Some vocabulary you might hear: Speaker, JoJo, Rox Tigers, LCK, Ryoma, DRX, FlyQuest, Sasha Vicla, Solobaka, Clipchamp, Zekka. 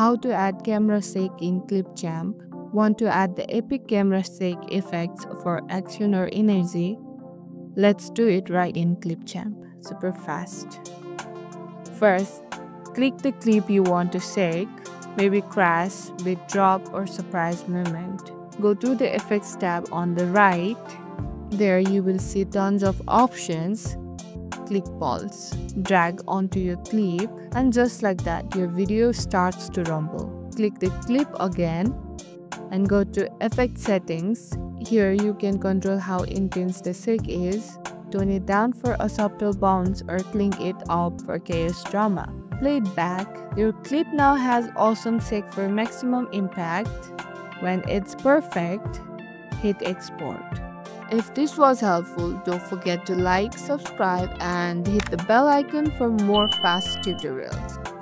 How to add camera shake in Clipchamp. Want to add the epic camera shake effects for action or energy? Let's do it right in Clipchamp. Super fast. First, click the clip you want to shake, maybe crash, big drop or surprise moment. Go to the effects tab on the right. There you will see tons of options. Click pulse, drag onto your clip, and just like that your video starts to rumble. Click the clip again and go to effect settings. Here you can control how intense the shake is. Tone it down for a subtle bounce or clean it up for chaos drama. Play it back. Your clip now has awesome shake for maximum impact. When it's perfect, hit export. If this was helpful, don't forget to like, subscribe, and hit the bell icon for more fast tutorials.